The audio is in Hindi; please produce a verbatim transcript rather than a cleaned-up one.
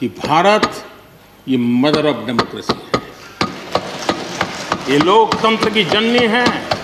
कि भारत ये मदर ऑफ डेमोक्रेसी है, ये लोकतंत्र की जननी है।